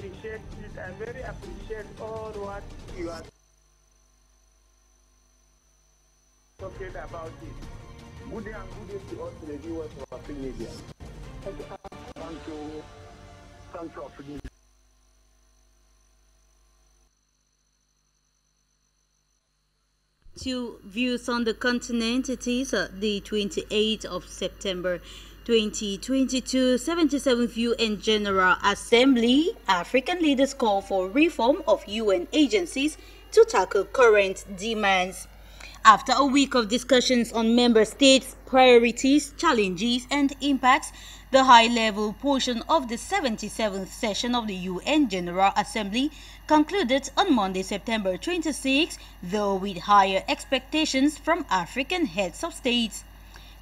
appreciate it. I very appreciate all what you are talking about it. Good day and good day to all the viewers of Afrique Media. Thank you, Afrique Media. To views on the continent, it is the 28th of September 2022, 77th UN General Assembly. African leaders call for reform of UN agencies to tackle current demands. After a week of discussions on member states' priorities, challenges and impacts, the high-level portion of the 77th session of the UN General Assembly concluded on Monday, September 26, though with higher expectations from African heads of states.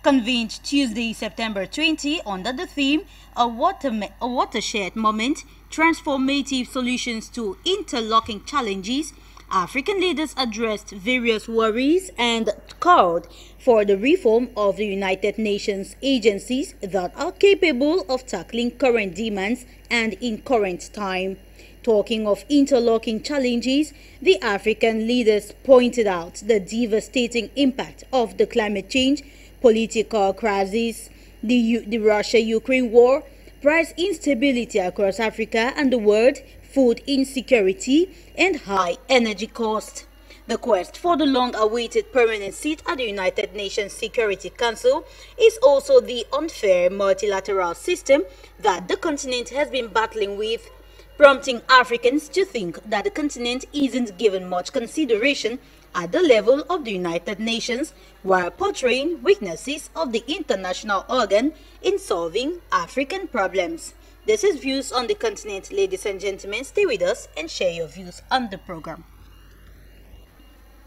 Convened Tuesday, September 20, under the theme, A Watershed Moment, Transformative Solutions to Interlocking Challenges, African leaders addressed various worries and called for the reform of the United Nations agencies that are capable of tackling current demands and in current time. Talking of interlocking challenges, the African leaders pointed out the devastating impact of the climate change, political crisis, the Russia-Ukraine war, price instability across Africa and the world, food insecurity, and high energy costs. The quest for the long-awaited permanent seat at the United Nations Security Council is also the unfair multilateral system that the continent has been battling with, prompting Africans to think that the continent isn't given much consideration at the level of the United Nations, while portraying weaknesses of the international organ in solving African problems. This is Views on the Continent, ladies and gentlemen. Stay with us and share your views on the program.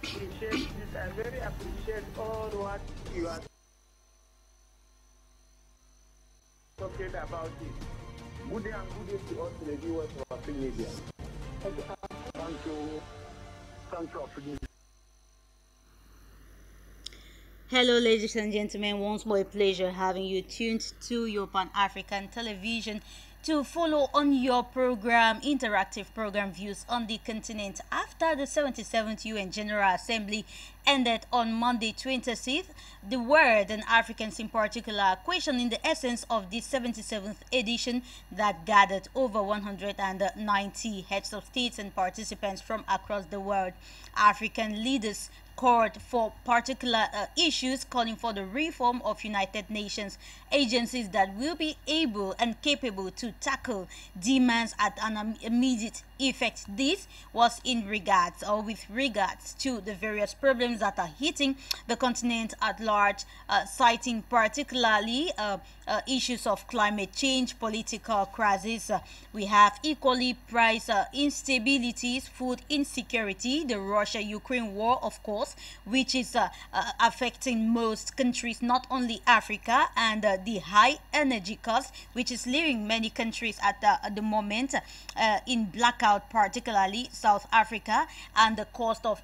I very appreciate all what you are talking about it. Good day and good day to all the viewers of Afrique Media. Thank you, Afrique Media. Hello, ladies and gentlemen. Once more, a pleasure having you tuned to your Pan-African Television. To follow on your program, interactive program Views on the Continent, after the 77th UN General Assembly ended on Monday 26th, the world and Africans in particular are questioning the essence of the 77th edition that gathered over 190 heads of states and participants from across the world. African leaders called for particular issues, calling for the reform of United Nations agencies that will be able and capable to tackle demands at an immediate effect. This was in regards or with regards to the various problems that are hitting the continent at large, citing particularly issues of climate change, political crisis. We have equally price instabilities, food insecurity, the Russia-Ukraine war, of course, which is affecting most countries, not only Africa, and the high energy cost, which is leaving many countries at the moment in blackout, particularly South Africa, and the cost of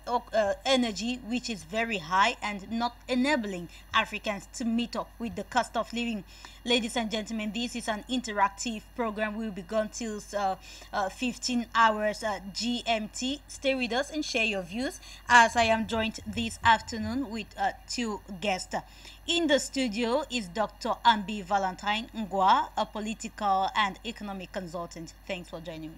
energy, which is very high and not enabling Africans to meet up with the cost of living. Ladies and gentlemen, this is an interactive program. We'll be gone till 15 hours GMT. Stay with us and share your views, as I am joined this afternoon with two guests. In the studio is Dr. Ambe Valentine Ngwa, a political and economic consultant. Thanks for joining me.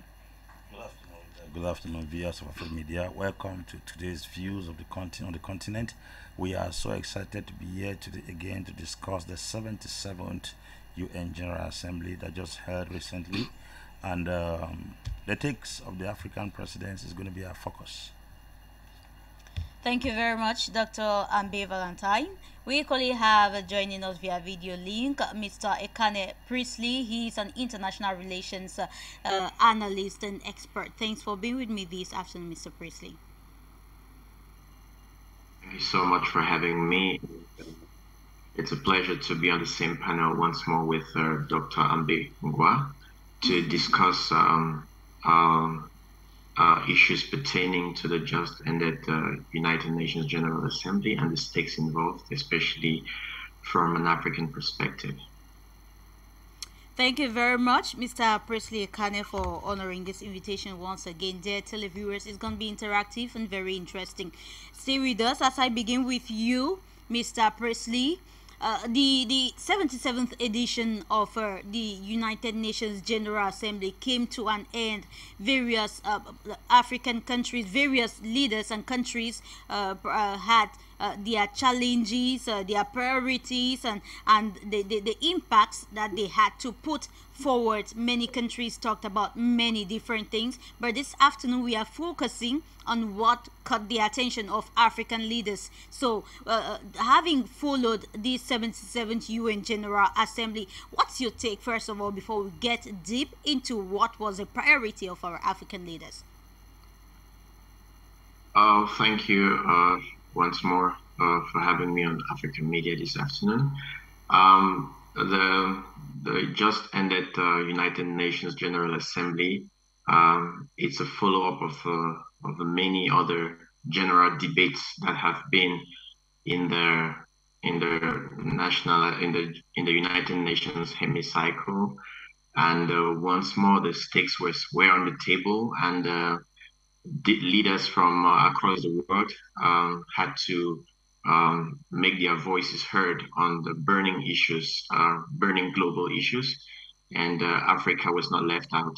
Good afternoon, viewers of Afrique Media. Welcome to today's Views of the Continent. On the continent, we are so excited to be here today again to discuss the 77th UN General Assembly that just held recently, and the takes of the African presidents is going to be our focus. Thank you very much, Dr. Ambe Valentine. We equally have joining us via video link Mr. Ekane Priestley. He is an international relations analyst and expert. Thanks for being with me this afternoon, Mr. Priestley. Thank you so much for having me. It's a pleasure to be on the same panel once more with Dr. Ambe Ngwa to discuss issues pertaining to the just ended United Nations General Assembly and the stakes involved, especially from an African perspective. Thank you very much, Mr. Priestley Ekane, for honoring this invitation once again. Dear televiewers, it's going to be interactive and very interesting. Stay with us as I begin with you, Mr. Priestley. The 77th edition of the United Nations General Assembly came to an end. Various African countries, various leaders and countries had their challenges, their priorities, and the impacts that they had to put forward. Many countries talked about many different things, but this afternoon we are focusing on what caught the attention of African leaders. So having followed the 77th UN General Assembly, what's your take, first of all, before we get deep into what was a priority of our African leaders? Oh, thank you once more for having me on Africa Media this afternoon. The just ended United Nations General Assembly, it's a follow-up of the many other general debates that have been in the United Nations hemicycle, and once more the stakes were on the table, and leaders from across the world had to make their voices heard on the burning issues, burning global issues, and Africa was not left out.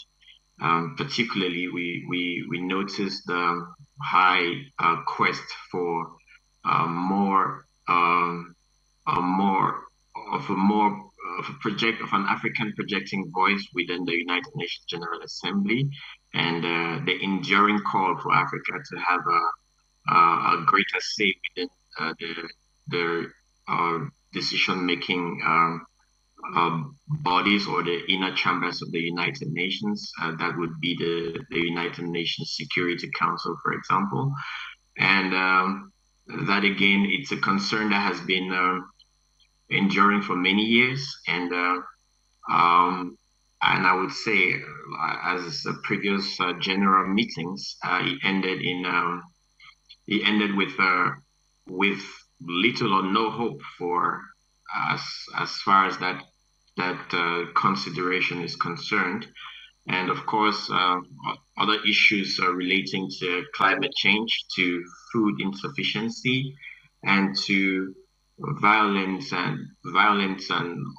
Particularly, we noticed the high quest for an African projecting voice within the United Nations General Assembly, and the enduring call for Africa to have a greater say within the decision-making bodies or the inner chambers of the United Nations. That would be the United Nations Security Council, for example. And that, again, it's a concern that has been enduring for many years. And I would say, as the previous general meetings, it ended with little or no hope for us as far as that consideration is concerned. And of course, other issues relating to climate change, to food insufficiency, and to violence and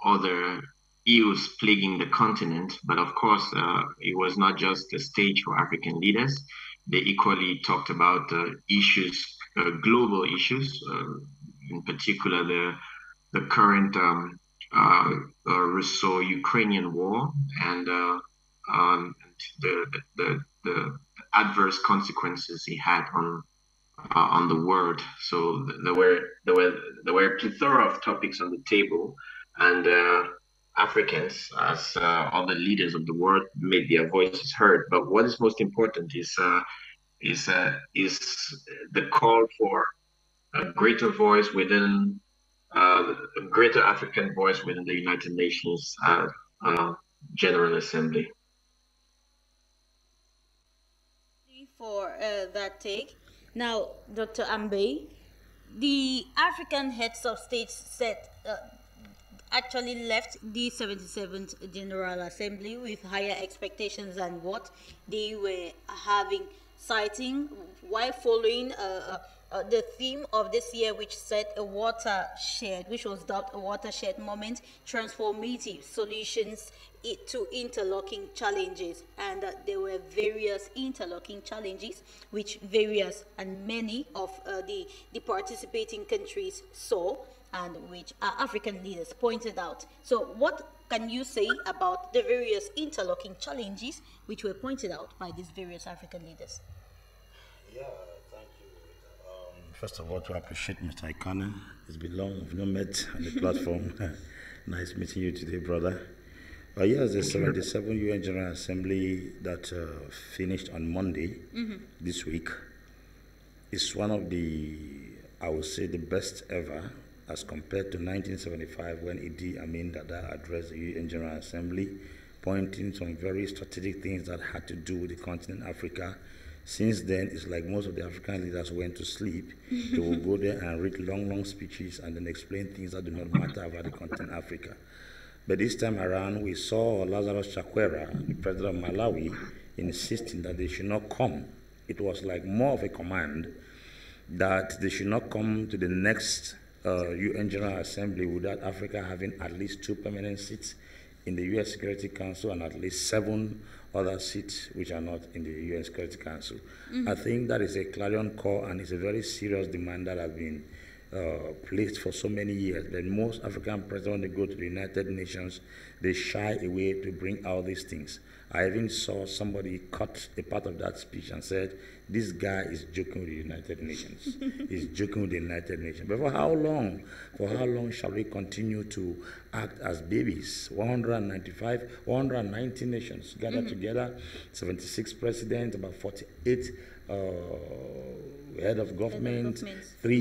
other ills plaguing the continent. But of course, it was not just a stage for African leaders. They equally talked about issues, global issues, in particular the current Russo-Ukrainian war, and the adverse consequences it had on the world. So there were a plethora of topics on the table, and Africans, as other leaders of the world, made their voices heard. But what is most important is the call for a greater voice within a greater African voice within the United Nations General Assembly. For that take. Now, Dr. Ambe, the African heads of states actually left the 77th General Assembly with higher expectations than what they were having, citing while following the theme of this year, which said a watershed, which was dubbed a watershed moment, transformative solutions to interlocking challenges. And there were various interlocking challenges, which various and many of the participating countries saw, and which our African leaders pointed out. So what can you say about the various interlocking challenges which were pointed out by these various African leaders? Yeah, thank you. First of all, to appreciate Mr. Ekane. It's been long we've not met on the platform. Nice meeting you today, brother. But yes, the 77th UN General Assembly that finished on Monday this week is one of the, I would say, the best ever, as compared to 1975, when Idi Amin Dada addressed the UN General Assembly, pointing some very strategic things that had to do with the continent Africa. Since then, it's like most of the African leaders went to sleep. They will go there and read long, long speeches and then explain things that do not matter about the continent Africa. But this time around, we saw Lazarus Chakwera, the president of Malawi, insisting that they should not come. It was like more of a command that they should not come to the next UN General Assembly without Africa having at least 2 permanent seats in the UN Security Council and at least 7 other seats which are not in the UN Security Council. Mm-hmm. I think that is a clarion call and it's a very serious demand that has been placed for so many years. That most African presidents, when they go to the United Nations, they shy away to bring out these things. I even saw somebody cut a part of that speech and said, this guy is joking with the United Nations. He's joking with the United Nations. But for how long shall we continue to act as babies? 190 nations gathered together, 76 presidents, about 48 head of government, 4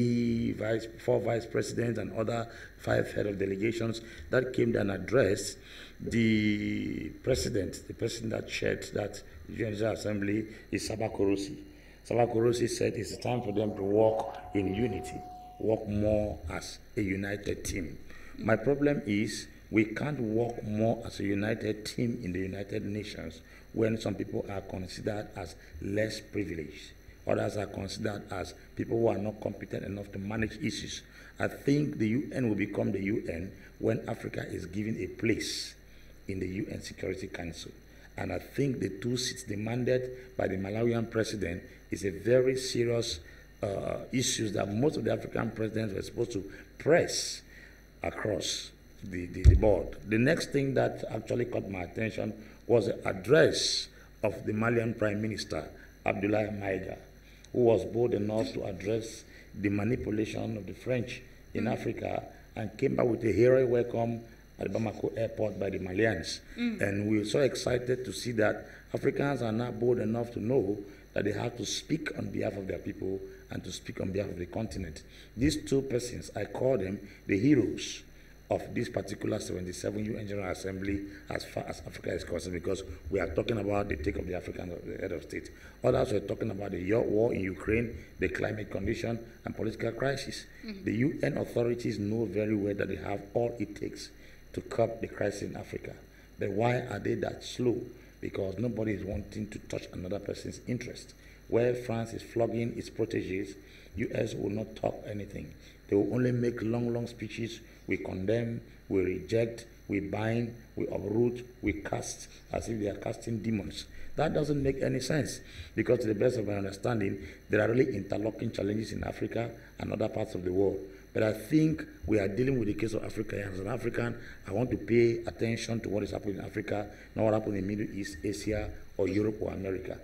vice presidents, and other 5 head of delegations that came and addressed the president that chaired that General Assembly is Csaba Kőrösi. Csaba Kőrösi said it's time for them to work in unity, work more as a united team. My problem is we can't work more as a united team in the United Nations when some people are considered as less privileged. Others are considered as people who are not competent enough to manage issues. I think the UN will become the UN when Africa is given a place in the UN Security Council. And I think the 2 seats demanded by the Malawian president is a very serious issue that most of the African presidents were supposed to press across the board. The next thing that actually caught my attention was the address of the Malian Prime Minister, Abdoulaye Maiga, who was bold enough to address the manipulation of the French in Africa and came back with a hero welcome at Bamako airport by the Malians. And we were so excited to see that Africans are now bold enough to know that they have to speak on behalf of their people and to speak on behalf of the continent. These 2 persons, I call them the heroes of this particular 77 UN General Assembly as far as Africa is concerned, because we are talking about the take of the African head of state. Others were talking about the war in Ukraine, the climate condition, and political crisis. The UN authorities know very well that they have all it takes to curb the crisis in Africa. But why are they that slow? Because nobody is wanting to touch another person's interest. Where France is flogging its proteges, US will not talk anything. They will only make long, long speeches. We condemn, we reject, we bind, we uproot, we cast, as if they are casting demons. That doesn't make any sense, because to the best of my understanding, there are really interlocking challenges in Africa and other parts of the world. But I think we are dealing with the case of Africa. As an African, I want to pay attention to what is happening in Africa, not what happened in the Middle East, Asia, or Europe, or America.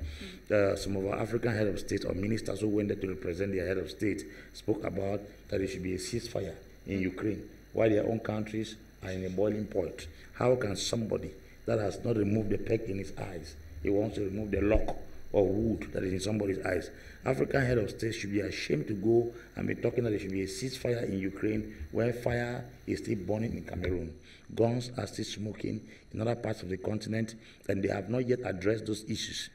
Some of our African head of state or ministers who went there to represent their head of state spoke about that there should be a ceasefire in Ukraine, while their own countries are in a boiling point. How can somebody that has not removed the peg in his eyes, he wants to remove the lock or wood that is in somebody's eyes? African head of state should be ashamed to go and be talking that there should be a ceasefire in Ukraine where fire is still burning in Cameroon. Guns are still smoking in other parts of the continent, and they have not yet addressed those issues.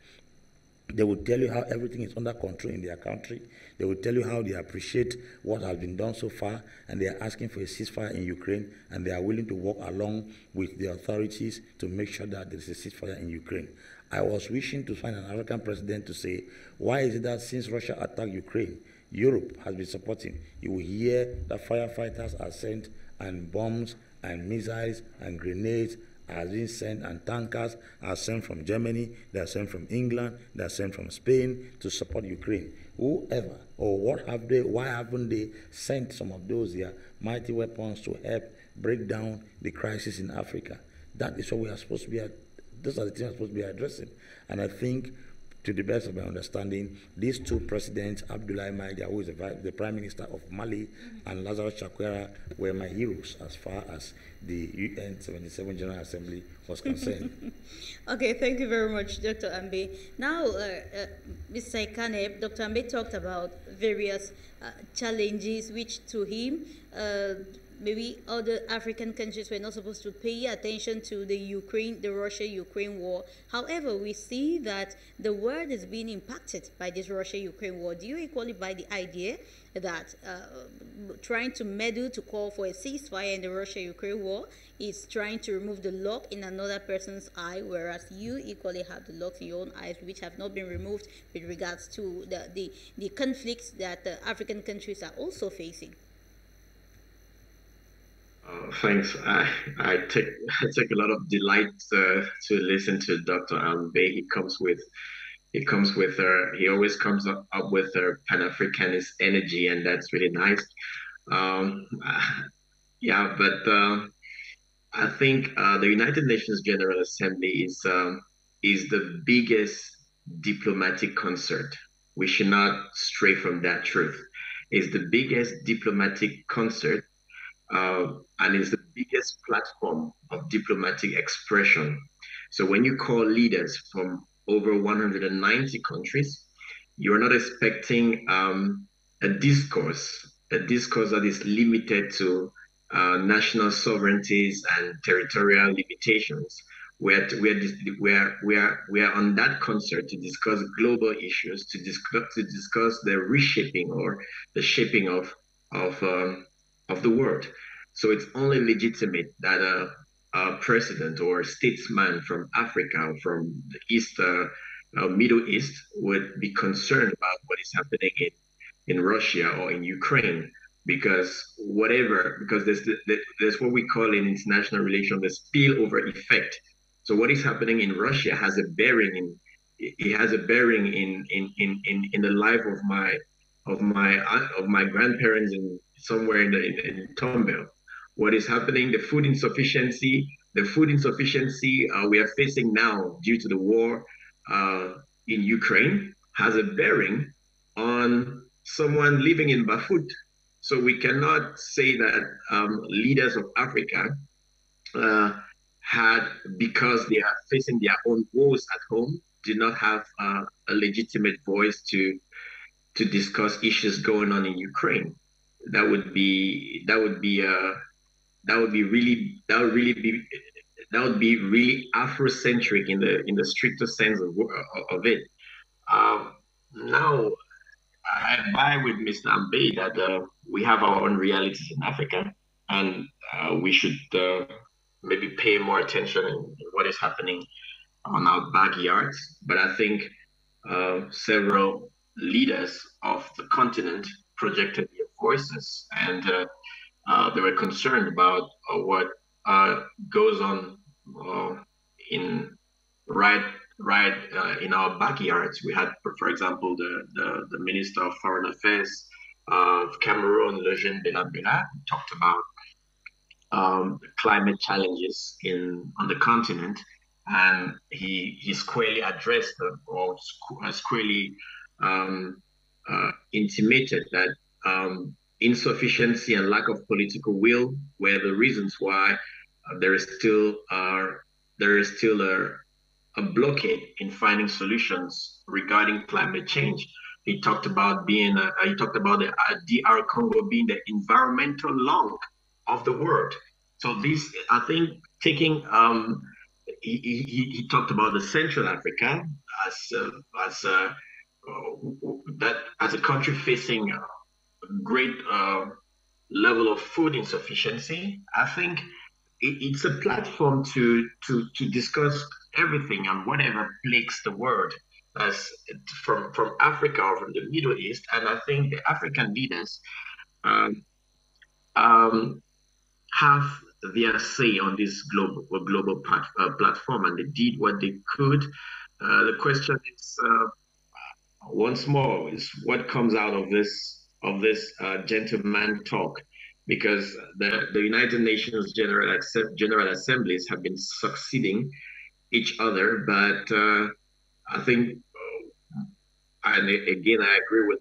They will tell you how everything is under control in their country. They will tell you how they appreciate what has been done so far, and they are asking for a ceasefire in Ukraine, and they are willing to work along with the authorities to make sure that there is a ceasefire in Ukraine. I was wishing to find an African president to say, why is it that since Russia attacked Ukraine, Europe has been supporting? You will hear that firefighters are sent, and bombs, and missiles, and grenades, has been sent, and tankers are sent from Germany, they are sent from England, they are sent from Spain to support Ukraine. Whoever, or what have they, why haven't they sent some of those mighty weapons to help break down the crisis in Africa? That is what we are supposed to be, those are the things we are supposed to be addressing. And I think, to the best of my understanding, these 2 presidents, Abdoulaye Maiga, who is the Prime Minister of Mali, and Lazarus Chakwera, were my heroes as far as the UN 77 General Assembly was concerned. Okay, thank you very much, Dr. Ambe. Now, Mr. Ekane, Dr. Ambe talked about various challenges which to him maybe other African countries were not supposed to pay attention to the Russia-Ukraine war. However, we see that the world is being impacted by this Russia-Ukraine war. Do you equally buy the idea that trying to meddle to call for a ceasefire in the Russia-Ukraine war is trying to remove the lock in another person's eye, whereas you equally have the locks in your own eyes, which have not been removed with regards to the conflicts that the African countries are also facing? Thanks. I take a lot of delight to listen to Dr. Ambe. He always comes up with Pan-Africanist energy, and that's really nice. I think the United Nations General Assembly is the biggest diplomatic concert. We should not stray from that truth. It's the biggest diplomatic concert. And it's the biggest platform of diplomatic expression. So when you call leaders from over 190 countries, you are not expecting a discourse that is limited to national sovereignties and territorial limitations. We are on that concert to discuss global issues, to discuss the reshaping or the shaping of the world. So it's only legitimate that a president or a statesman from Africa, from the East, Middle East, would be concerned about what is happening in Russia or in Ukraine, because there's what we call in international relations the spillover effect. So what is happening in Russia has a bearing in the life of my grandparents in somewhere in Tombell. What is happening, the food insufficiency we are facing now due to the war in Ukraine has a bearing on someone living in Bafut. So we cannot say that leaders of Africa because they are facing their own woes at home, did not have a legitimate voice to discuss issues going on in Ukraine. That would be really Afrocentric in the stricter sense of it. Now, I buy with Mr. Ambe that we have our own realities in Africa, and we should maybe pay more attention in what is happening on our backyards. But I think several leaders of the continent projected their voices, and they were concerned about what goes on in our backyards. We had, for example, the Minister of Foreign Affairs of Cameroon, Lejeune Bella Bella, talked about the climate challenges on the continent, and he squarely addressed intimated that insufficiency and lack of political will were the reasons why there is still a blockade in finding solutions regarding climate change. He talked about the DR Congo being the environmental lung of the world. So this, I think, taking he talked about the Central Africa as a country facing great level of food insufficiency. I think it's a platform to discuss everything and whatever plagues the world, as from Africa or from the Middle East. And I think the African leaders have their say on this global platform, and they did what they could. The question is, once more, is what comes out of this gentleman talk, because the United Nations General Assemblies have been succeeding each other. But I think, and again, I agree with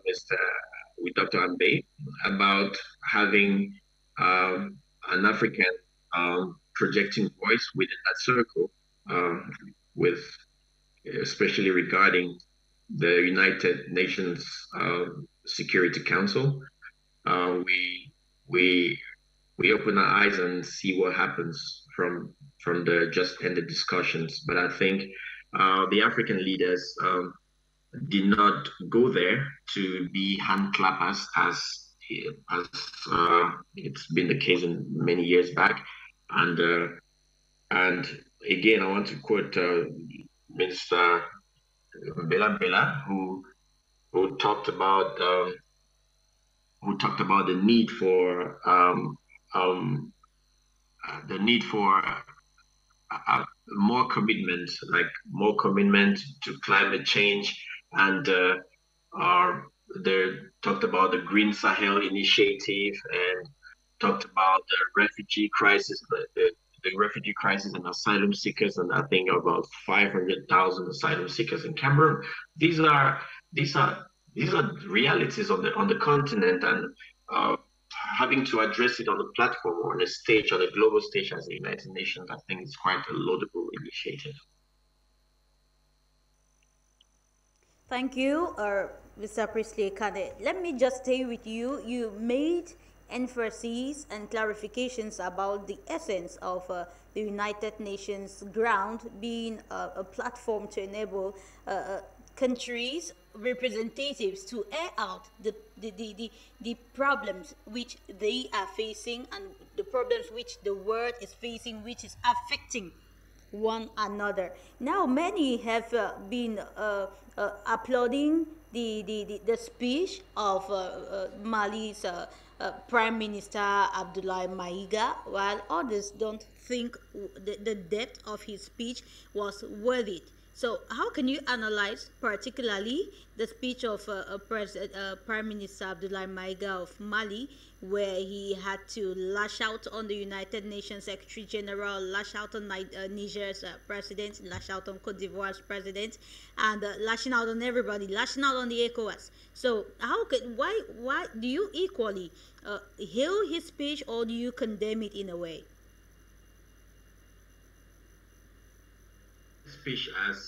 Dr. Ambe about having an African projecting voice within that circle, especially regarding the United Nations Security Council. Uh, we we we open our eyes and see what happens from the just ended discussions. But I think the African leaders did not go there to be hand clappers as it's been the case in many years back. And again, I want to quote Minister Bella Bella, who talked about the need for more commitment, to climate change, and they talked about the Green Sahel initiative and talked about the refugee crisis, the refugee crisis and asylum seekers, and I think about 500,000 asylum seekers in Cameroon. These are realities on the continent, and having to address it on a platform or on a stage, on a global stage as the United Nations, I think it's quite a laudable initiative. Thank you, Mr. Priestley Ekane. Let me just stay with you. You made emphases and clarifications about the essence of the United Nations ground being a platform to enable countries' representatives to air out the problems which they are facing and the problems which the world is facing, which is affecting one another. Now, many have been applauding the speech of Mali's Prime Minister Abdoulaye Maiga, while others don't think the depth of his speech was worth it. So how can you analyze particularly the speech of Prime Minister Abdoulaye Maiga of Mali, where he had to lash out on the United Nations Secretary General, lash out on Niger's president, lash out on Cote d'Ivoire's president, and lashing out on everybody, lashing out on the ECOWAS. So why do you equally hail his speech, or do you condemn it in a way? Speech as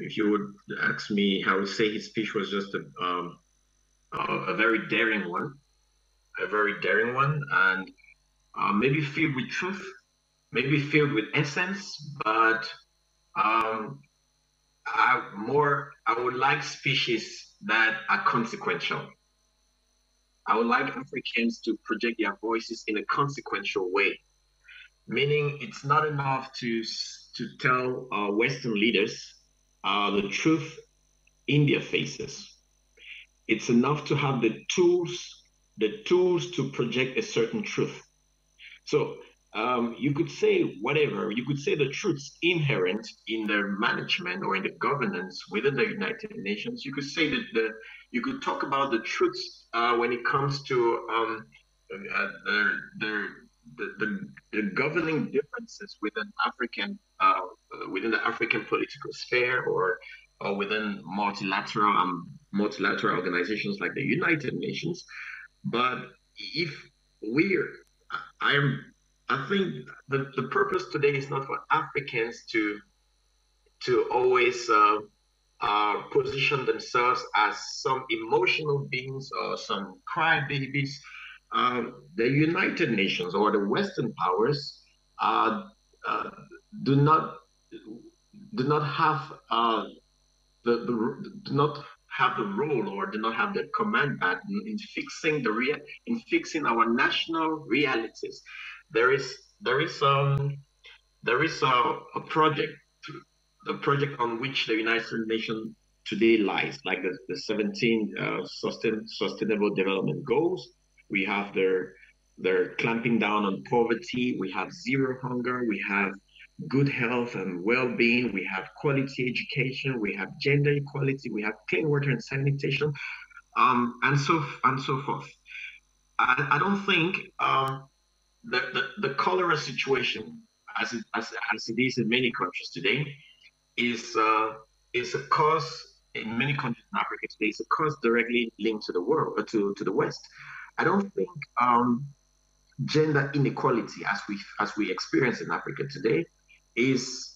if you would ask me, I would say his speech was just a very daring one, and maybe filled with truth, maybe filled with essence, but I would like speeches that are consequential. I would like Africans to project their voices in a consequential way, meaning it's not enough to tell Western leaders the truth in their faces. It's enough to have the tools to project a certain truth. So you could say whatever, you could say the truths inherent in the management or in the governance within the United Nations. You could say that you could talk about the truths when it comes to the governing differences within the African political sphere, or within multilateral organizations like the United Nations. But I think the purpose today is not for Africans to always position themselves as some emotional beings or some crybabies. The United Nations or the Western powers do not have the role, or do not have the command back in fixing fixing our national realities. There is a project, the project on which the United Nations today lies, like the 17 Sustainable Development Goals. We have their clamping down on poverty. We have zero hunger. We have good health and well-being. We have quality education. We have gender equality. We have clean water and sanitation, and so forth. I don't think the cholera situation, as it is in many countries today, is a cause in many countries in Africa today. It's a cause directly linked to the world, or to the West. I don't think gender inequality, as we experience in Africa today, is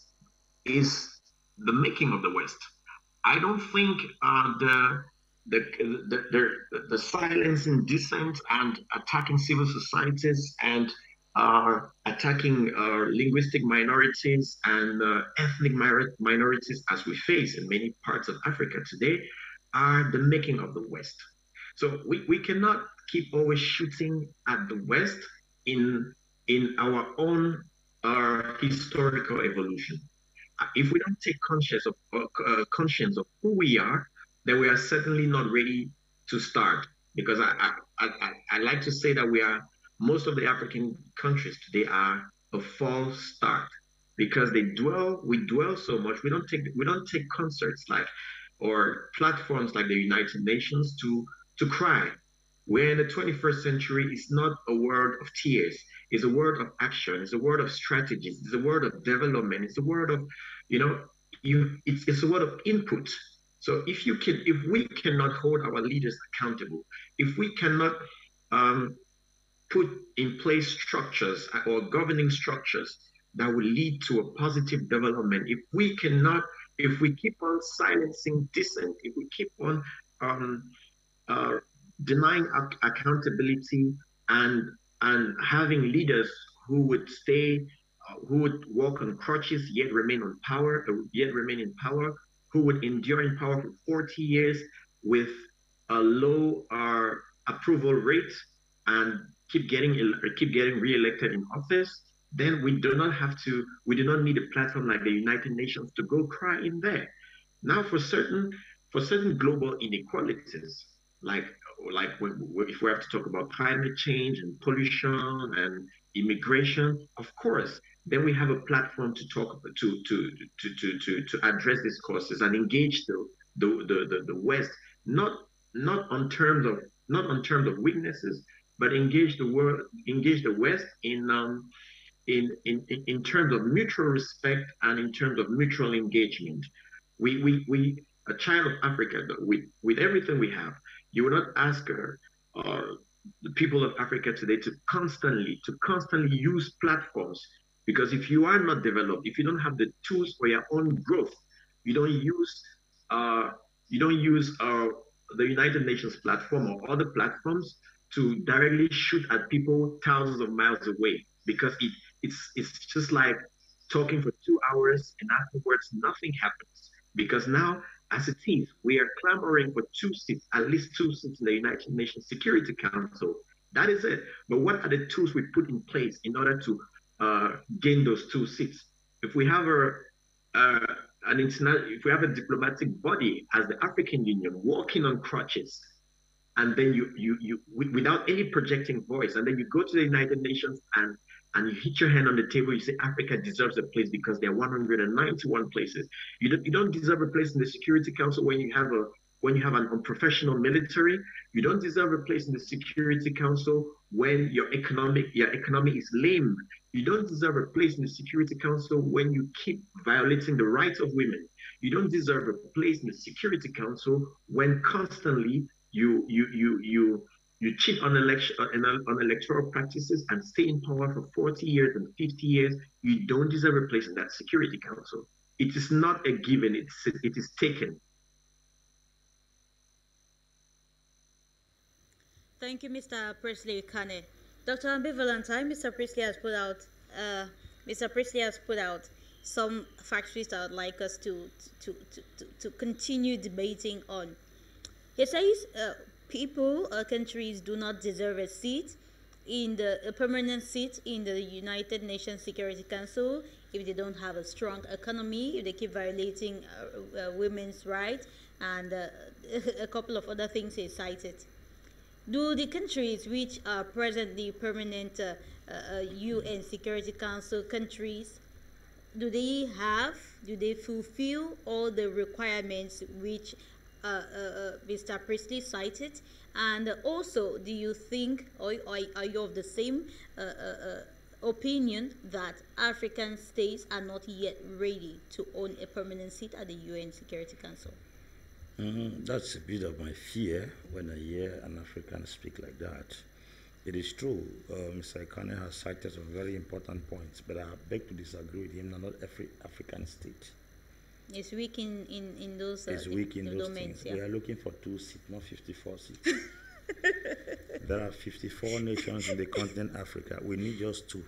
the making of the West. I don't think the silencing dissent and attacking civil societies and attacking linguistic minorities and ethnic minorities as we face in many parts of Africa today are the making of the West. So we cannot keep always shooting at the West in our own historical evolution. If we don't take conscience of who we are, then we are certainly not ready to start. Because I like to say that most of the African countries today are a false start because we dwell so much. We don't take concerts or platforms like the United Nations to cry. We're in the 21st century. It's not a world of tears. It's a world of action. It's a world of strategies. It's a world of development. It's a world of, it's a world of input. So if we cannot hold our leaders accountable, if we cannot put in place structures or governing structures that will lead to a positive development, if we keep on silencing dissent, if we keep on denying accountability and having leaders who would walk on crutches yet remain on power, who would endure in power for 40 years with a low approval rate and keep getting re-elected in office, then we do not need a platform like the United Nations to go cry in there. Now, for certain global inequalities, like if we have to talk about climate change and pollution and immigration, of course, then we have a platform to talk about, to address these causes and engage the West, not on terms of weaknesses, but engage the world, engage the West in terms of mutual respect and in terms of mutual engagement. We a child of Africa, with everything we have, you will not ask her or the people of Africa today to constantly use platforms, because if you are not developed, if you don't have the tools for your own growth, you don't use the United Nations platform or other platforms to directly shoot at people thousands of miles away, because it's just like talking for 2 hours and afterwards nothing happens. Because now, as it is, we are clamoring for at least two seats in the United Nations Security Council. That is it. But what are the tools we put in place in order to gain those 2 seats? If we have a diplomatic body as the African Union walking on crutches, and then you without any projecting voice, and then you go to the United Nations and you hit your hand on the table, you say Africa deserves a place because there are 191 places. You don't deserve a place in the Security Council when you have an unprofessional military. You don't deserve a place in the Security Council when your economy is lame. You don't deserve a place in the Security Council when you keep violating the rights of women. You don't deserve a place in the Security Council when constantly you cheat on electoral practices and stay in power for 40 years and 50 years. You don't deserve a place in that Security Council. It is not a given, it is taken. Thank you, Mr. Priestley Ekane. Dr. Ambe Valentine, Mr. Priestley has put out some factories that I'd like us to continue debating on. He says, people or countries do not deserve a permanent seat in the United Nations Security Council if they don't have a strong economy, if they keep violating women's rights, and a couple of other things he cited. Do the countries which are presently permanent UN Security Council countries, do they fulfill all the requirements which Mr. Priestley cited? And also, do you think, or are you of the same opinion that African states are not yet ready to own a permanent seat at the UN Security Council? That's a bit of my fear when I hear an African speak like that. It is true, Mr. Ekane has cited some very important points, but I beg to disagree with him that not every African state It's weak in those domains. Yeah. We are looking for 2 seats, not 54 seats. There are 54 nations in the continent Africa. We need just 2.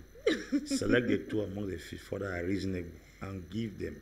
Select the 2 among the 54 that are reasonable and give them.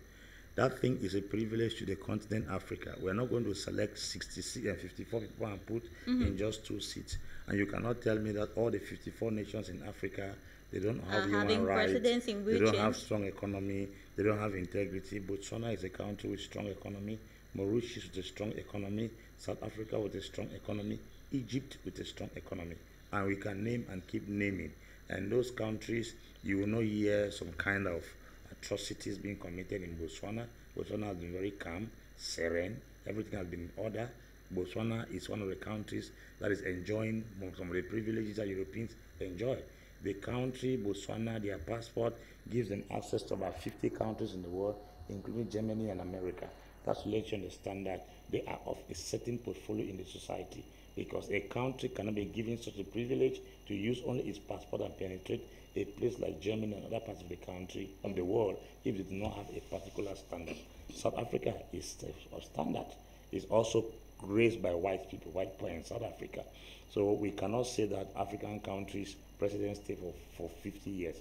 That thing is a privilege to the continent Africa. We are not going to select 66 and 54 people and put in just 2 seats. And you cannot tell me that all the 54 nations in Africa, they don't have human rights, they don't have strong economy, they don't have integrity. Botswana is a country with strong economy, Mauritius with a strong economy, South Africa with a strong economy, Egypt with a strong economy. And we can name and keep naming. And those countries, you will not hear some kind of atrocities being committed in Botswana. Botswana has been very calm, serene, everything has been in order. Botswana is one of the countries that is enjoying some of the privileges that Europeans enjoy. The country, Botswana, their passport gives them access to about 50 countries in the world, including Germany and America. That's where you understand that they are of a certain portfolio in the society, because a country cannot be given such a privilege to use only its passport and penetrate a place like Germany and other parts of the country, of the world, if they do not have a particular standard. South Africa is a standard. It's also raised by white people, white people in South Africa. So we cannot say that African countries' presidents stay for 50 years.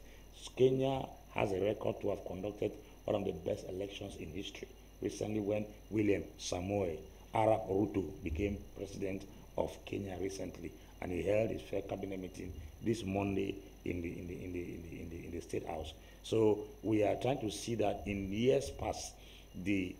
Kenya has a record to have conducted one of the best elections in history. Recently, when William Samoei Arap Ruto became president of Kenya recently, and he held his first cabinet meeting this Monday in the State House. So we are trying to see that in years past, the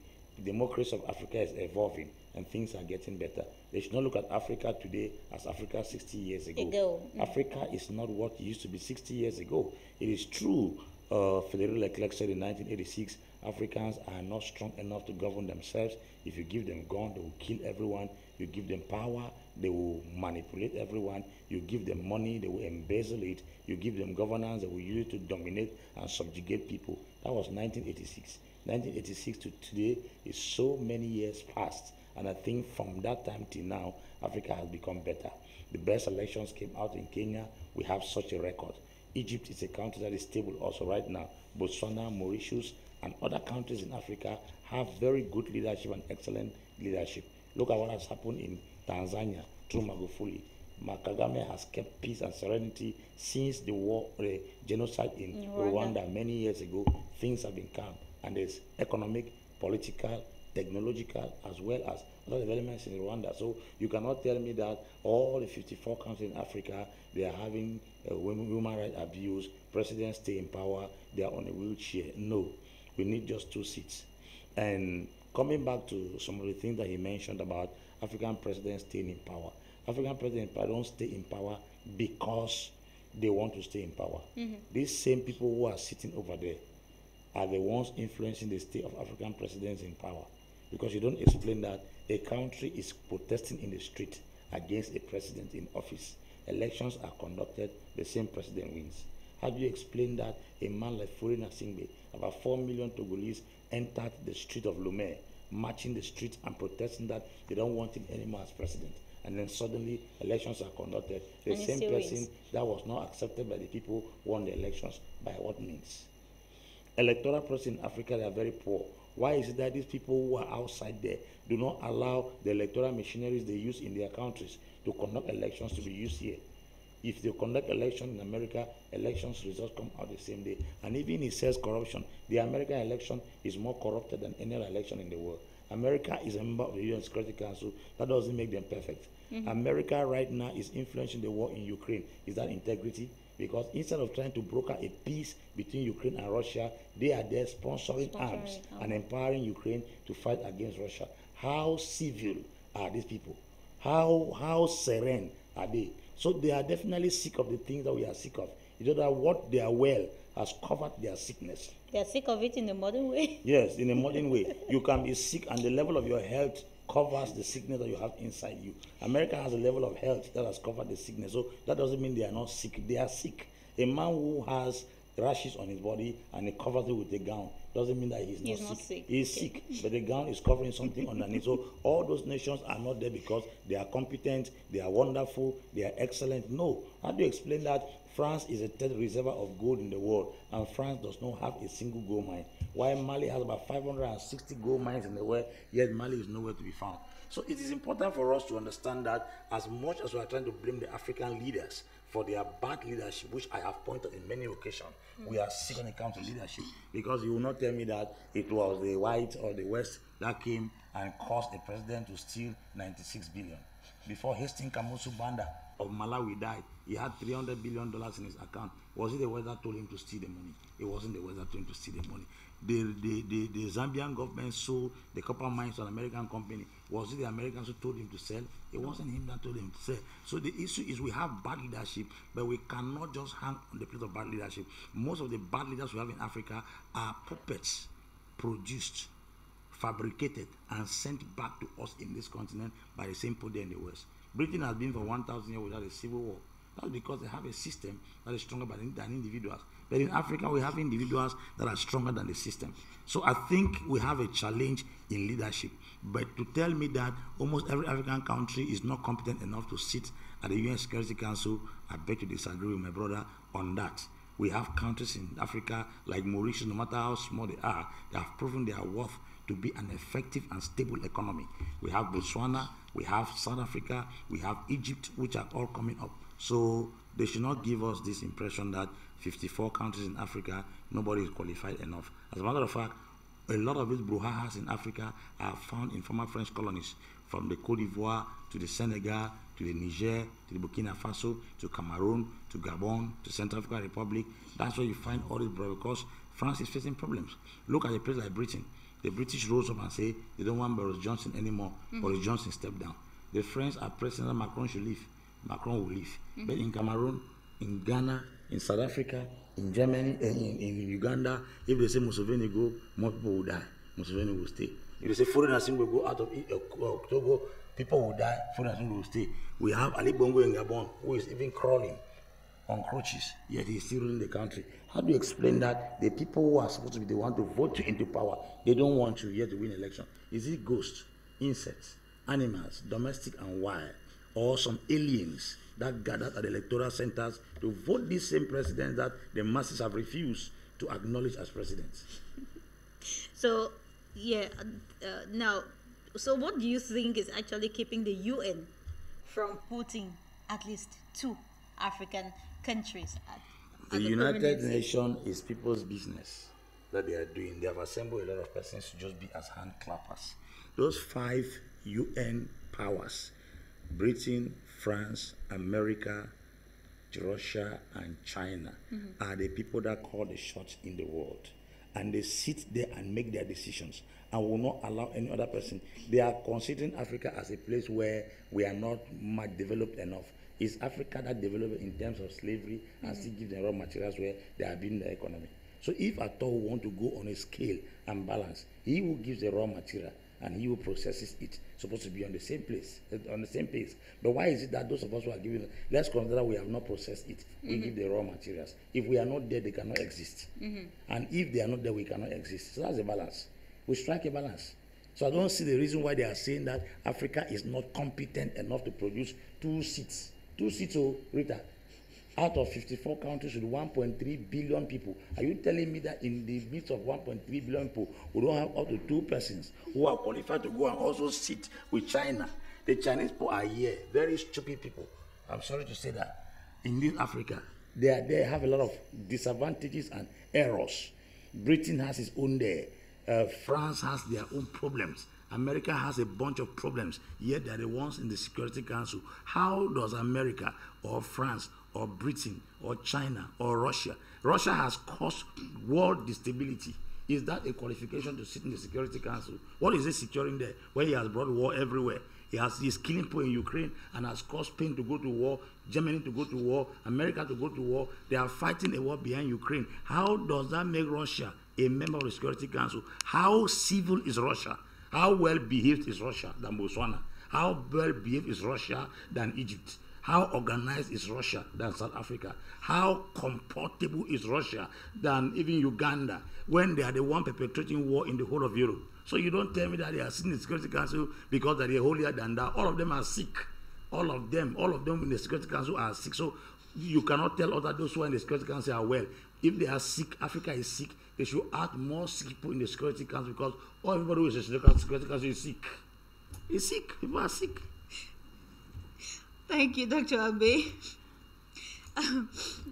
democracy of Africa is evolving and things are getting better. They should not look at Africa today as Africa 60 years ago. Africa is not what it used to be 60 years ago. It is true, Federal Leclerc said in 1986, Africans are not strong enough to govern themselves. If you give them gun, they will kill everyone. You give them power, they will manipulate everyone. You give them money, they will embezzle it. You give them governance, they will use it to dominate and subjugate people. That was 1986. 1986 to today is so many years past. And I think from that time till now, Africa has become better. The best elections came out in Kenya. We have such a record. Egypt is a country that is stable also right now. Botswana, Mauritius, and other countries in Africa have very good leadership and excellent leadership. Look at what has happened in Tanzania through Magufuli. Kagame has kept peace and serenity since the war, the genocide in Rwanda many years ago. Things have been calm, and there's economic, political, technological, as well as other developments in Rwanda. So you cannot tell me that all the 54 countries in Africa, they are having human rights abuse, presidents stay in power, they are on a wheelchair. No, we need just 2 seats. And coming back to some of the things that he mentioned about African presidents staying in power. African presidents don't stay in power because they want to stay in power. These same people who are sitting over there are the ones influencing the state of African presidents in power. Because you don't explain that a country is protesting in the street against a president in office. Elections are conducted, the same president wins. How do you explain that a man like Faure Gnassingbé, about 4 million Togolese entered the street of Lomé, marching the streets and protesting that they don't want him anymore as president? And then suddenly elections are conducted. The same person that was not accepted by the people won the elections. By what means? Electoral process in Africa, they are very poor. Why is it that these people who are outside there do not allow the electoral machineries they use in their countries to conduct elections to be used here? If they conduct elections in America, elections results come out the same day. And even it says corruption. The American election is more corrupted than any other election in the world. America is a member of the UN Security Council. That doesn't make them perfect. America right now is influencing the war in Ukraine. Is that integrity? Because instead of trying to broker a peace between Ukraine and Russia, they are there sponsoring arms and empowering Ukraine to fight against Russia. How civil are these people? How serene are they? So they are definitely sick of the things that we are sick of. It's not that what they are well has covered their sickness. They are sick of it in a modern way. Yes, in a modern way. You can be sick and the level of your health covers the sickness that you have inside you. America has a level of health that has covered the sickness. So that doesn't mean they are not sick. They are sick. A man who has rashes on his body and he covers it with a gown doesn't mean that he's not sick. He is sick, but the gown is covering something underneath. So all those nations are not there because they are competent, they are wonderful, they are excellent. No. How do you explain that France is a third reservoir of gold in the world and France does not have a single gold mine? Why Mali has about 560 gold mines in the world, yet Mali is nowhere to be found. So it is important for us to understand that as much as we are trying to blame the African leaders for their bad leadership, which I have pointed in many occasions, we are sick when it comes to leadership, because you will not tell me that it was the white or the West that came and caused the president to steal 96 billion. Before Hastings Kamusu Banda of Malawi died, he had $300 billion in his account. Was it the West that told him to steal the money? It wasn't the West that told him to steal the money. The Zambian government sold the copper mines to an American company. Was it the Americans who told him to sell? It wasn't him that told him to sell. So the issue is we have bad leadership, but we cannot just hang on the plate of bad leadership. Most of the bad leaders we have in Africa are puppets produced, fabricated, and sent back to us in this continent by the same people in the West. Britain has been for 1,000 years without a civil war. That's because they have a system that is stronger than individuals. But in Africa, we have individuals that are stronger than the system. So I think we have a challenge in leadership. But to tell me that almost every African country is not competent enough to sit at the UN Security Council, I beg to disagree with my brother on that. We have countries in Africa like Mauritius, no matter how small they are, they have proven their worth to be an effective and stable economy. We have Botswana, we have South Africa, we have Egypt, which are all coming up. So they should not give us this impression that 54 countries in Africa, nobody is qualified enough. As a matter of fact, a lot of these brouhahas in Africa are found in former French colonies, from the Côte d'Ivoire to the Senegal, to the Niger, to the Burkina Faso, to Cameroon, to Gabon, to Central African Republic. That's where you find all these brouhahas, because France is facing problems. Look at a place like Britain. The British rose up and say they don't want Boris Johnson anymore. Boris Johnson stepped down. The French are pressing that Macron should leave. Macron will leave. But in Cameroon, in Ghana, in South Africa, in Germany, in Uganda, if they say Museveni go, more people will die. Museveni will stay. If they say Faure Gnassingbé will go out of October, people will die. Faure Gnassingbé will stay. We have Ali Bongo in Gabon, who is even crawling on crutches, yet he's still ruling the country. How do you explain that the people who are supposed to be the ones to vote you into power, they don't want you here to win election? Is it ghosts, insects, animals, domestic and wild, or some aliens that gathered at electoral centers to vote these same presidents that the masses have refused to acknowledge as presidents? So, yeah, now, so what do you think is actually keeping the UN from putting at least two African countries at the United Nations is people's business that they are doing. They have assembled a lot of persons to just be as hand clappers. Those 5 UN powers, Britain, France, America, Russia, and China, are the people that call the shots in the world. And they sit there and make their decisions and will not allow any other person. They are considering Africa as a place where we are not much developed enough. It's Africa that developed in terms of slavery and still give them raw materials where they are building their economy. So if at all we want to go on a scale and balance, he who gives the raw material and he who processes it supposed to be on the same place, on the same pace. But why is it that those of us who are giving, let's consider we have not processed it. We give the raw materials. If we are not there, they cannot exist. And if they are not there, we cannot exist. So that's a balance. We strike a balance. So I don't see the reason why they are saying that Africa is not competent enough to produce 2 seats. 2 seats, oh, Rita. Out of 54 countries with 1.3 billion people, are you telling me that in the midst of 1.3 billion people, we don't have up to 2 persons who are qualified to go and also sit with China? The Chinese people are here, very stupid people. I'm sorry to say that. In this Africa, they have a lot of disadvantages and errors. Britain has its own there. France has their own problems. America has a bunch of problems, yet they are the ones in the Security Council. How does America or France or Britain or China or Russia? Russia has caused world instability. Is that a qualification to sit in the Security Council? What is it securing there where he has brought war everywhere? He's killing people in Ukraine and has caused Spain to go to war, Germany to go to war, America to go to war. They are fighting a war behind Ukraine. How does that make Russia a member of the Security Council? How civil is Russia? How well behaved is Russia than Botswana? How well behaved is Russia than Egypt? How organized is Russia than South Africa? How comfortable is Russia than even Uganda when they are the one perpetrating war in the whole of Europe? So you don't tell me that they are sitting in the Security Council because they are holier than that. All of them are sick. All of them in the Security Council are sick. So you cannot tell us that those who are in the Security Council are well. If they are sick, Africa is sick. they should add more sick people in the Security Council, because all everybody who is in the Security Council is sick. It's sick. People are sick. Thank you, Dr. Ambe.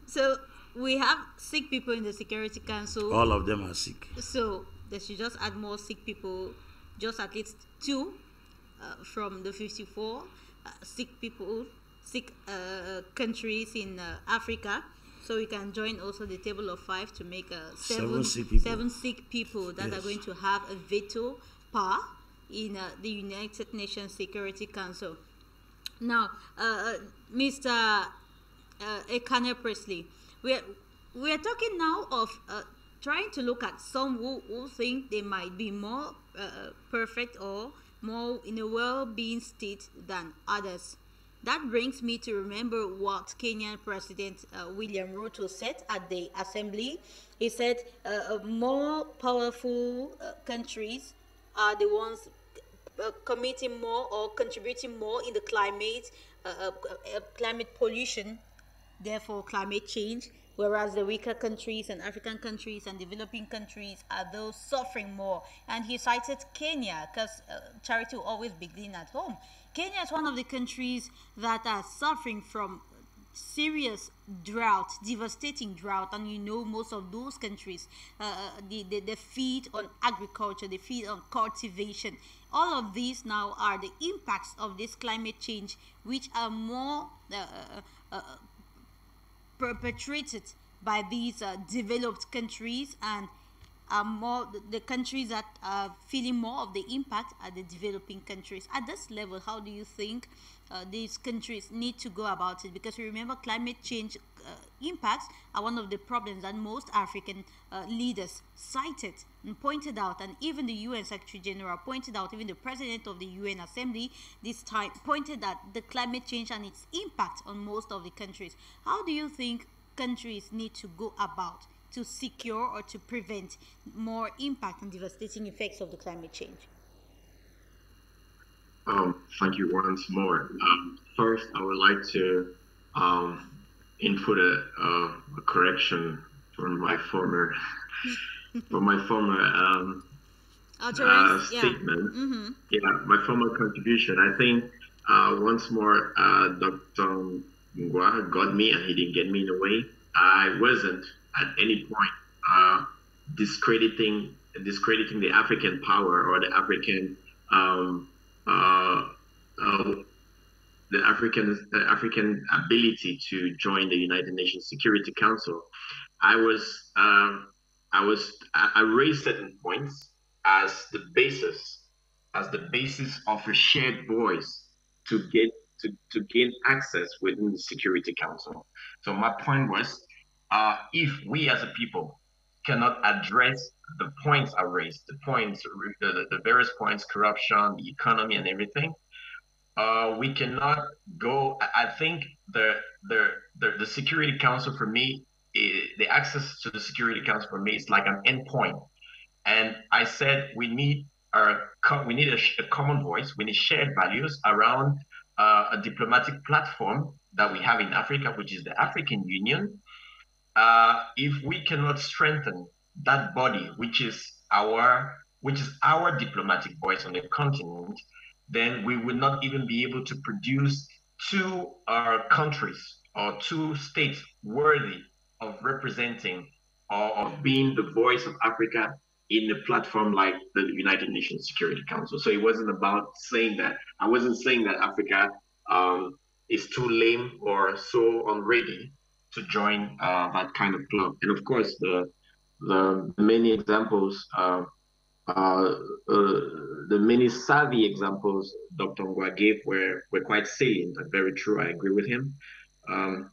So we have sick people in the Security Council. All of them are sick. So they should just add more sick people, just at least two from the 54 sick people, sick countries in Africa. So we can join also the table of 5 to make seven sick people that are going to have a veto power in the United Nations Security Council. Now, Mr. Ekane Priestley, we are talking now of trying to look at some who think they might be more perfect or more in a well-being state than others. That brings me to remember what Kenyan President William Ruto said at the assembly. He said more powerful countries are the ones committing more or contributing more in the climate climate pollution, therefore climate change, whereas the weaker countries and African countries and developing countries are those suffering more. And he cited Kenya because charity will always begin at home. Kenya is one of the countries that are suffering from serious drought, devastating drought, and you know most of those countries, they feed on agriculture, they feed on cultivation. All of these now are the impacts of this climate change, which are more perpetrated by these developed countries, and are more the countries that are feeling more of the impact are the developing countries. At this level, how do you think these countries need to go about it? Because remember, climate change impacts are one of the problems that most African leaders cited and pointed out, and even the UN Secretary General pointed out, even the President of the UN Assembly this time pointed at the climate change and its impact on most of the countries. How do you think countries need to go about to secure or to prevent more impact and devastating effects of the climate change? Thank you once more. First, I would like to input a correction from my former statement. Yeah. Mm-hmm. My former contribution. I think once more, Dr. Ngwa got me, and he didn't get me in a way. I wasn't at any point discrediting the African power or the African ability to join the United Nations Security Council. I raised certain points as the basis of a shared voice to gain access within the Security Council. So my point was, if we as a people cannot address the points I raised, the various points, corruption, the economy, and everything, we cannot go. I think the Security Council for me, the access to the Security Council for me is like an endpoint. And I said we need a common voice. We need shared values around a diplomatic platform that we have in Africa, which is the African Union. If we cannot strengthen that body, which is our diplomatic voice on the continent, then we will not even be able to produce two countries or two states worthy of representing or of being the voice of Africa in the platform like the United Nations Security Council. So it wasn't about saying that. I wasn't saying that Africa is too lame or so unready to join that kind of club. And of course, the many savvy examples Dr. Ngwa gave were quite salient and very true. I agree with him.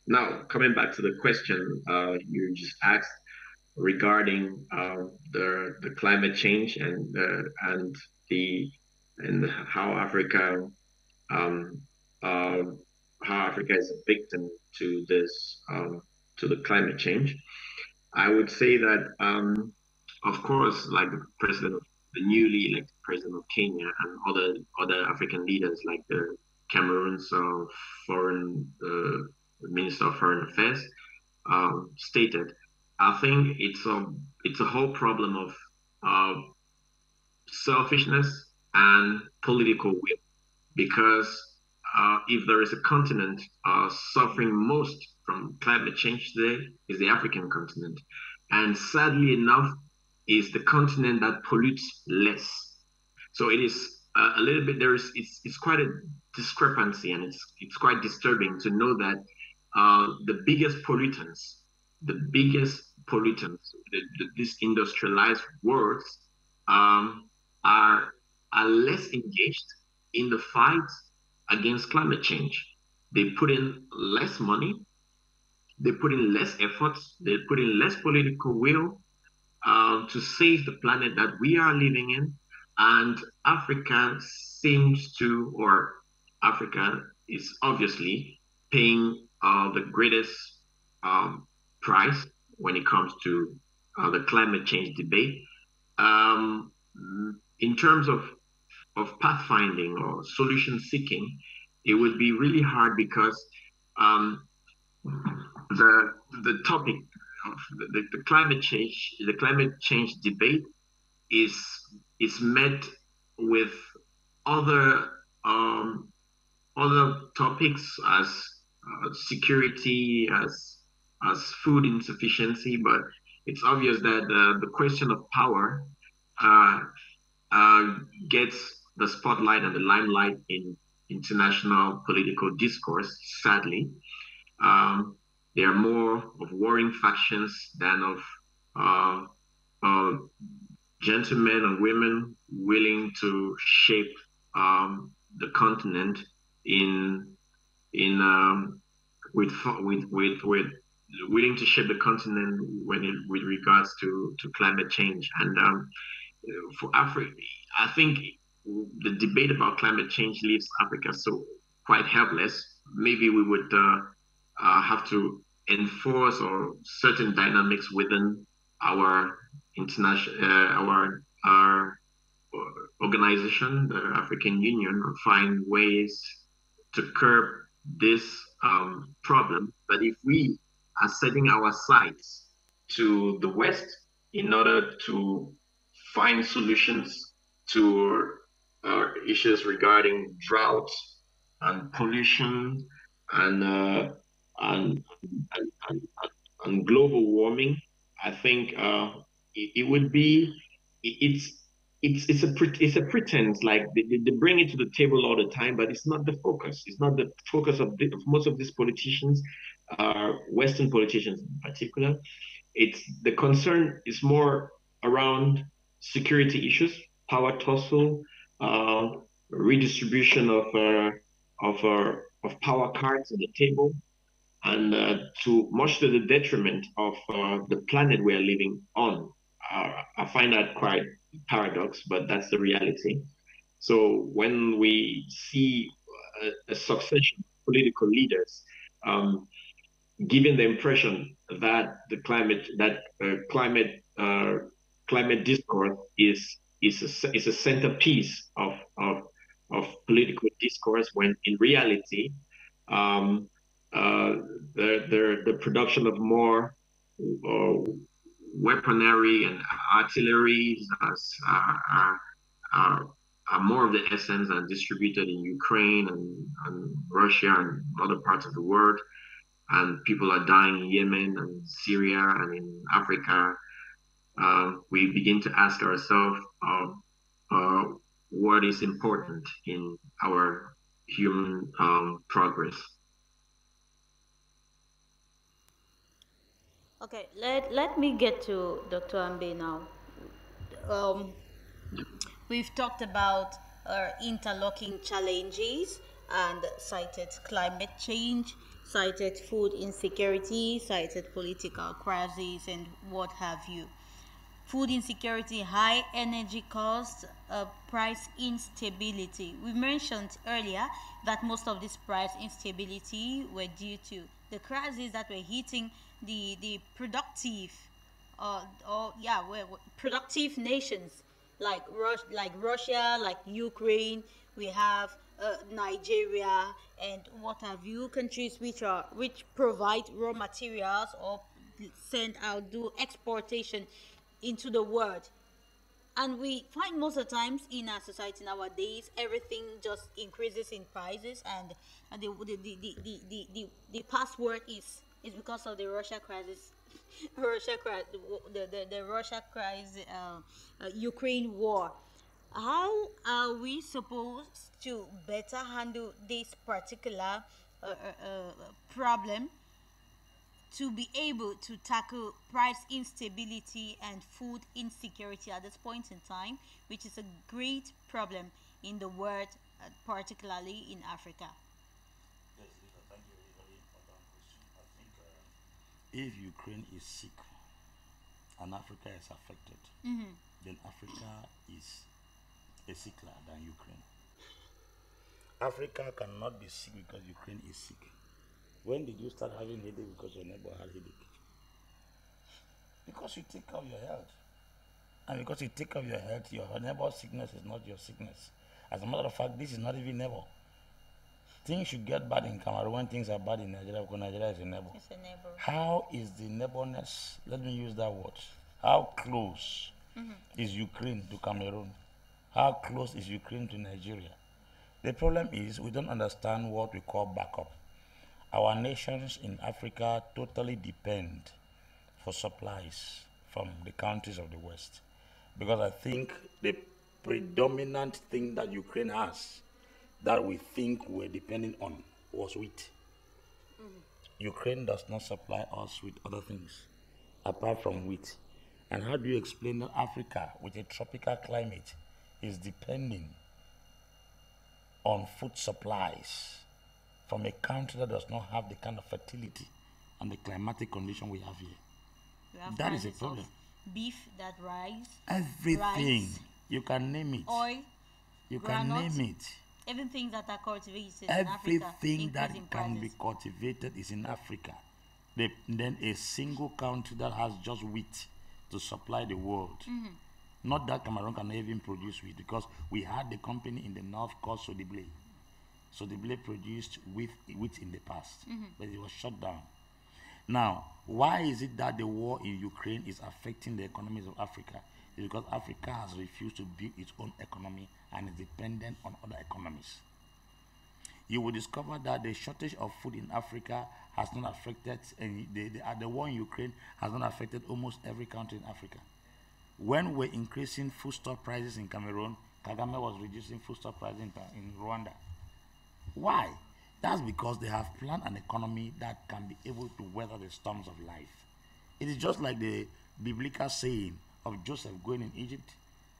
Now, coming back to the question you just asked regarding the climate change and how Africa is a victim to this, to the climate change. I would say that, of course, like the newly elected president of Kenya and other African leaders, like the Cameroon's Minister of Foreign Affairs, stated, I think it's it's a whole problem of selfishness and political will, because if there is a continent suffering most from climate change today, is the African continent. And sadly enough, is the continent that pollutes less. So it is a little bit, it's quite a discrepancy, and it's quite disturbing to know that the biggest pollutants, these industrialized worlds are less engaged in the fight against climate change. They put in less money, they put in less efforts, they put in less political will to save the planet that we are living in. And Africa seems to, or Africa is obviously paying the greatest price when it comes to the climate change debate. In terms of pathfinding or solution seeking, it would be really hard, because the topic of the climate change, debate is met with other topics as security, as food insufficiency, but it's obvious that the question of power gets the spotlight and the limelight in international political discourse, sadly. There are more of warring factions than of gentlemen and women willing to shape the continent willing to shape the continent with regards to climate change. And for Africa, I think the debate about climate change leaves Africa so quite helpless. Maybe we would have to enforce or certain dynamics within our international, our organization, the African Union, find ways to curb this problem. But if we are setting our sights to the West in order to find solutions to issues regarding drought and pollution and global warming, I think it would be it's a pretense. Like they bring it to the table all the time, but it's not the focus. It's not the focus of most of these politicians, Western politicians in particular. It's the concern is more around security issues, power tussle, redistribution of power cards on the table, and to much to the detriment of the planet we are living on. I find that quite paradox, but that's the reality. So when we see a succession of political leaders giving the impression that climate discourse is a centerpiece of political discourse, when in reality, the production of more weaponry and artillery are more of the essence, and distributed in Ukraine and Russia and other parts of the world, and people are dying in Yemen and Syria and in Africa. We begin to ask ourselves what is important in our human progress. Okay, let me get to Dr. Ambe now. We've talked about interlocking challenges and cited climate change, cited food insecurity, cited political crises, and what have you. Food insecurity, high energy costs, price instability. We mentioned earlier that most of this price instability were due to the crises that were hitting the productive, productive nations like Russia, like Ukraine. We have Nigeria and what have you, countries which provide raw materials or send out do exportation into the word. And we find most of the times in our society nowadays, everything just increases in prices, and the password is because of the Russia crisis, the Russia crisis, Ukraine war. How are we supposed to better handle this particular problem to be able to tackle price instability and food insecurity at this point in time, which is a great problem in the world, particularly in Africa? Yes, Lisa, thank you very important question. I think if Ukraine is sick and Africa is affected, then Africa is a sicker than Ukraine. Africa cannot be sick because Ukraine is sick. When did you start having headache because your neighbor had headache? Because you take care of your health. And because you take care of your health, your neighbor's sickness is not your sickness. As a matter of fact, this is not even neighbor. Things should get bad in Cameroon when things are bad in Nigeria, because Nigeria is a neighbor. It's a neighbor. How is the neighborness, let me use that word, how close is Ukraine to Cameroon? How close is Ukraine to Nigeria? The problem is we don't understand what we call backup. Our nations in Africa totally depend for supplies from the countries of the West, because I think the predominant thing that Ukraine has that we think we're depending on was wheat. Ukraine does not supply us with other things apart from wheat. And how do you explain that Africa with a tropical climate is depending on food supplies from a country that does not have the kind of fertility and the climatic condition we have here? We have that is a problem. Beef, that rice, everything, rice, you can name it. Oil, you granite, can name it. Everything that are cultivated in Africa. Everything that can be cultivated is in Africa. Then a single country that has just wheat to supply the world. Not that Cameroon can even produce wheat, because we had the company in the north called Sodiblet. So the blade produced wheat in the past, but it was shut down. Now, why is it that the war in Ukraine is affecting the economies of Africa? It's because Africa has refused to build its own economy and is dependent on other economies. You will discover that the shortage of food in Africa has not affected, and the war in Ukraine has not affected almost every country in Africa. When we're increasing foodstuff prices in Cameroon, Kagame was reducing foodstuff prices in Rwanda. Why? That's because they have planned an economy that can be able to weather the storms of life. It is just like the biblical saying of Joseph going in Egypt,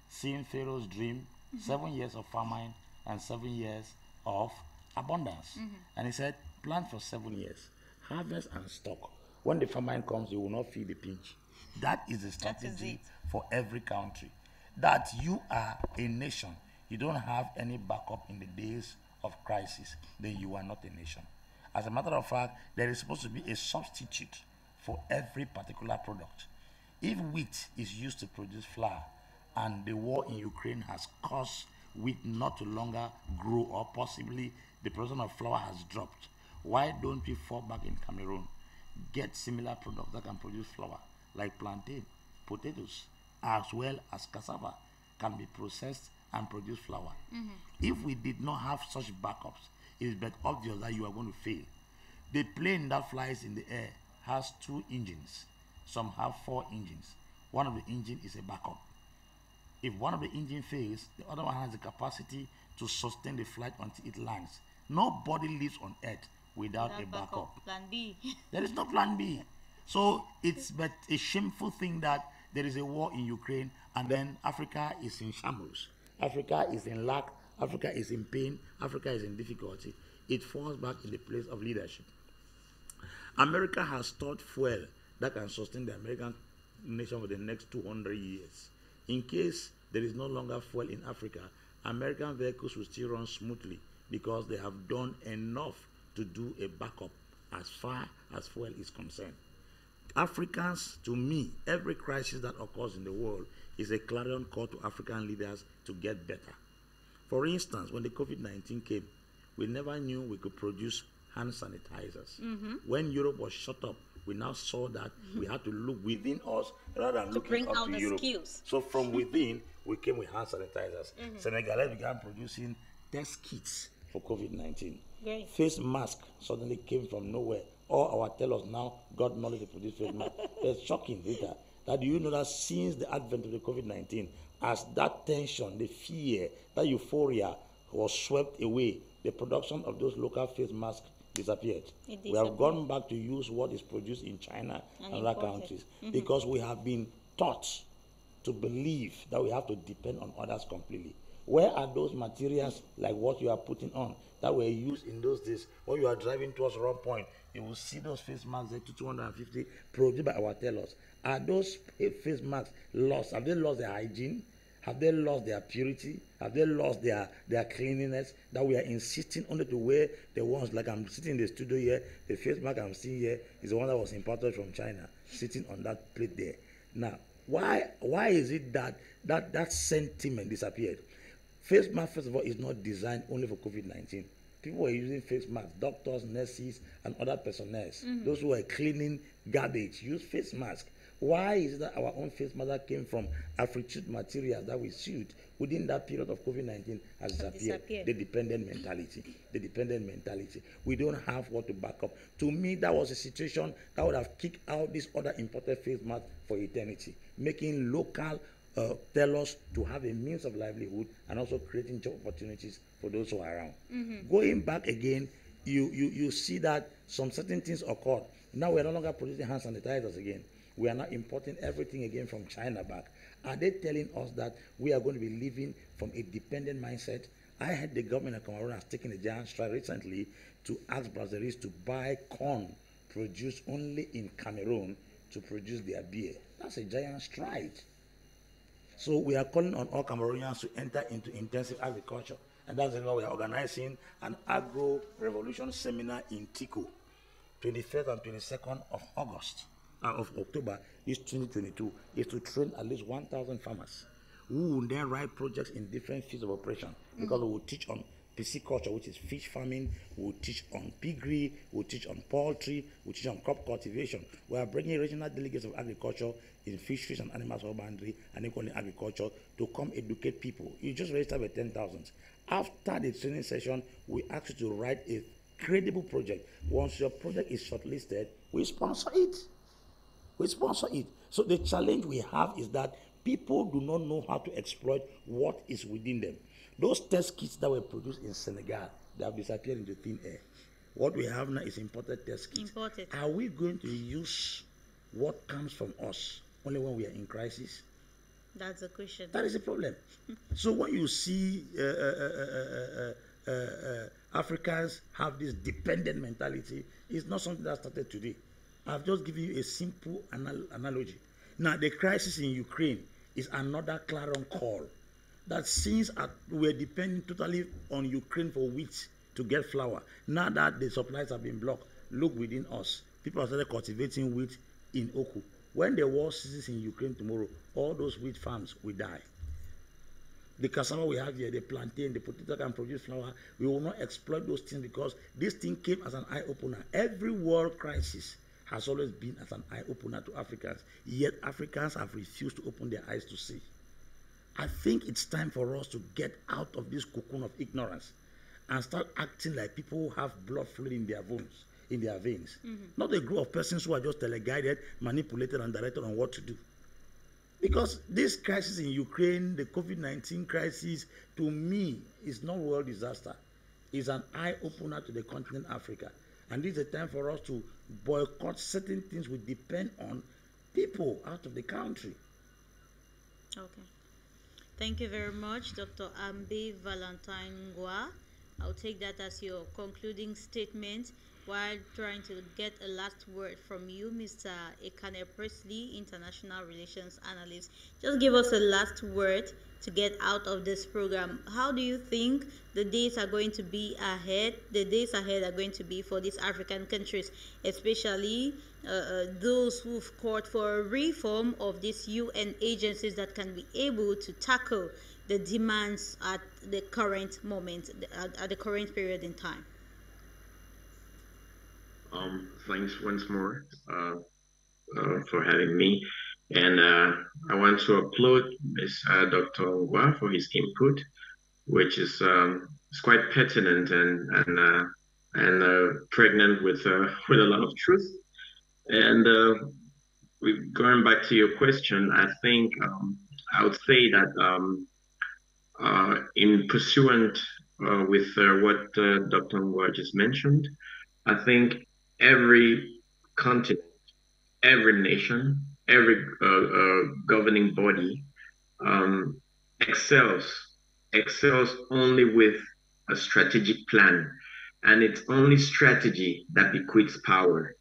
seeing Pharaoh's dream, 7 years of famine and 7 years of abundance. And he said, plant for 7 years, harvest and stock. When the famine comes, you will not feel the pinch. That is the strategy for every country. That you are a nation, you don't have any backup in the days of crisis, then you are not a nation. As a matter of fact, there is supposed to be a substitute for every particular product. If wheat is used to produce flour, and the war in Ukraine has caused wheat not to longer grow, or possibly the production of flour has dropped, why don't we fall back in Cameroon, get similar products that can produce flour, like plantain, potatoes, as well as cassava, can be processed and produce flour. If we did not have such backups, it is but obvious that you are going to fail. The plane that flies in the air has 2 engines. Some have 4 engines. One of the engines is a backup. If one of the engines fails, the other one has the capacity to sustain the flight until it lands. Nobody lives on Earth without a backup. Plan B. There is no plan B. So it's but a shameful thing that there is a war in Ukraine and then Africa is in shambles. Africa is in lack, Africa is in pain, Africa is in difficulty. It falls back in the place of leadership. America has stored fuel that can sustain the American nation for the next 200 years. In case there is no longer fuel in Africa, American vehicles will still run smoothly because they have done enough to do a backup as far as fuel is concerned. Africans, to me, every crisis that occurs in the world is a clarion call to African leaders to get better. For instance, when the COVID-19 came, we never knew we could produce hand sanitizers. When Europe was shut up, We now saw that we had to look within us rather than looking up to Europe. Skills. So from within, we came with hand sanitizers. Senegalese began producing test kits for COVID-19. Face mask suddenly came from nowhere. All our tellers now got knowledge to produce face mask. It's shocking data that you know that since the advent of the COVID-19, as that tension, the fear, that euphoria was swept away, the production of those local face masks disappeared. We have gone back to use what is produced in China and other countries because we have been taught to believe that we have to depend on others completely. Where are those materials like what you are putting on that were used in those days? When you are driving towards Round Point, you will see those face masks at 250 produced by our tailors. Are those face masks lost? Have they lost their hygiene? Have they lost their purity? Have they lost their cleanliness? That we are insisting only to wear the ones, like I'm sitting in the studio here, the face mask I'm seeing here is the one that was imported from China, sitting on that plate there. Now, why is it that sentiment disappeared? Face mask, first of all, is not designed only for COVID-19. People were using face masks, doctors, nurses, and other personnel. Those who were cleaning garbage use face masks. Why is it that our own face mask that came from African materials that we sewed within that period of COVID-19 has disappeared? The dependent mentality. The dependent mentality. We don't have what to back up. To me, that was a situation that would have kicked out this other imported face mask for eternity, making local tell us to have a means of livelihood and also creating job opportunities for those who are around. Going back again, you see that some certain things occurred. Now we're no longer producing hand sanitizers again. We are now importing everything again from China back. Are they telling us that we are going to be living from a dependent mindset? I heard the government of Cameroon has taken a giant stride recently to ask brasseries to buy corn produced only in Cameroon to produce their beer. That's a giant stride. So we are calling on all Cameroonians to enter into intensive agriculture. And that's why we are organizing an agro-revolution seminar in Tiko, 23rd and 22nd of October, this 2022, is to train at least 1,000 farmers who will then write projects in different fields of operation. Because we will teach on pisciculture, which is fish farming, we'll teach on piggery, we'll teach on poultry, we'll teach on crop cultivation. We are bringing regional delegates of agriculture in fisheries and animal husbandry and equally agriculture to come educate people. You just register with 10,000. After the training session, we ask you to write a credible project. Once your project is shortlisted, we sponsor it. We sponsor it. So the challenge we have is that people do not know how to exploit what is within them. Those test kits that were produced in Senegal, they have disappeared into thin air. What we have now is imported test kits. Imported. Are we going to use what comes from us only when we are in crisis? That's a question. That is a problem. So when you see Africans have this dependent mentality, it's not something that started today. I've just given you a simple analogy. Now, the crisis in Ukraine is another clarion call that since we're depending totally on Ukraine for wheat to get flour, now that the supplies have been blocked, look within us. People are started cultivating wheat in Oku. When the war ceases in Ukraine tomorrow, all those wheat farms will die. The cassava we have here, the plantain, the potato can produce flour, we will not exploit those things because this thing came as an eye-opener. Every world crisis has always been as an eye-opener to Africans, yet Africans have refused to open their eyes to see. I think it's time for us to get out of this cocoon of ignorance and start acting like people who have blood fluid in their veins. Not a group of persons who are just teleguided, manipulated, and directed on what to do. Because this crisis in Ukraine, the COVID-19 crisis, to me, is not a world disaster. It's an eye-opener to the continent Africa. And this is a time for us to boycott certain things which depend on people out of the country. Okay. Thank you very much, Dr. Ambe Valentine Ngwa. I'll take that as your concluding statement while trying to get a last word from you, Mr. Ekane Priestley, International Relations Analyst. Just give us a last word to get out of this program. How do you think the days are going to be ahead? The days ahead are going to be for these African countries, especially those who've called for a reform of these UN agencies that can be able to tackle the demands at the current moment, at the current period in time. Thanks once more for having me. And I want to applaud Dr. Ngwa for his input, which is it's quite pertinent and pregnant with a lot of truth. And going back to your question, I think I would say that in pursuant with what Dr. Ngwa just mentioned, I think every continent, every nation, every governing body excels only with a strategic plan, and it's only strategy that bequeaths power.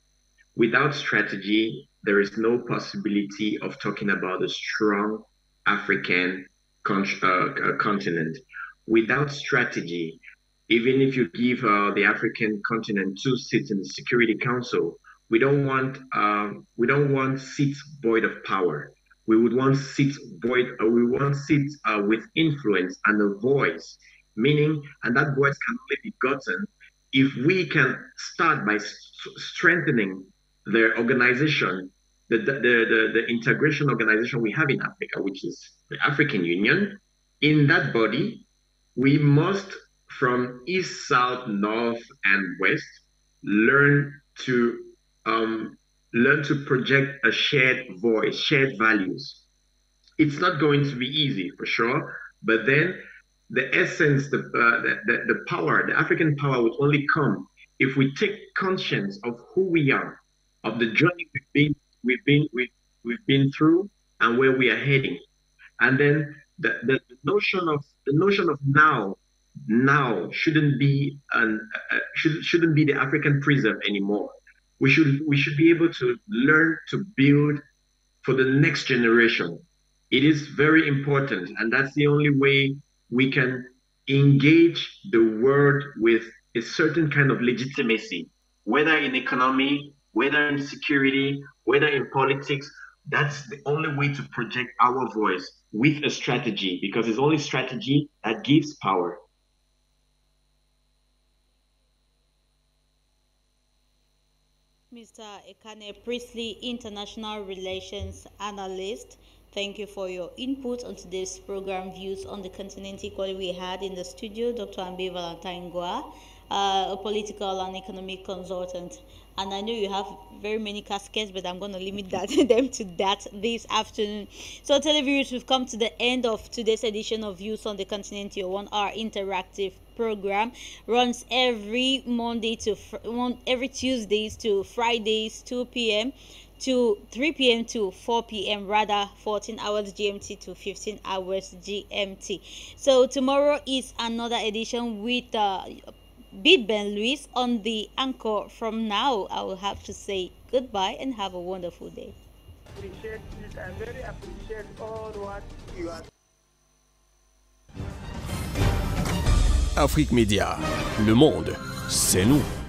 Without strategy, there is no possibility of talking about a strong African continent. Without strategy, even if you give the African continent 2 seats in the Security Council, we don't want seats void of power. We would want seats void. We want seats with influence and a voice, meaning, and that voice can only be gotten if we can start by strengthening their organization, the integration organization we have in Africa, which is the African Union. In that body, we must, from east, south, north, and west, learn to project a shared voice, shared values. It's not going to be easy, for sure, but then the essence, the power, the African power would only come if we take conscience of who we are, of the journey we've been through, and where we are heading. And then the notion of now shouldn't be the African prism anymore. We should be able to learn to build for the next generation. It is very important, and that's the only way we can engage the world with a certain kind of legitimacy, whether in economy, whether in security, whether in politics. That's the only way to project our voice, with a strategy, because it's only strategy that gives power. Mr. Ekane Priestley, International Relations Analyst, thank you for your input on today's program, Views on the Continent Equally. We had in the studio Dr. Ambe Valentine Ngwa, a political and economic consultant. And I know you have very many caskets, but I'm going to limit them to that this afternoon. So, televiewers, we've come to the end of today's edition of Views on the Continent, your 1 hour interactive program. Runs every Monday to every Tuesdays to Fridays, 2 p.m. to 3 p.m. to 4 p.m. rather, 14 hours GMT to 15 hours GMT. So, tomorrow is another edition with Big Ben Lewis on the anchor. From now, I will have to say goodbye and have a wonderful day. Appreciate this. I very appreciate all what you are. Afrique Media, le monde, c'est nous.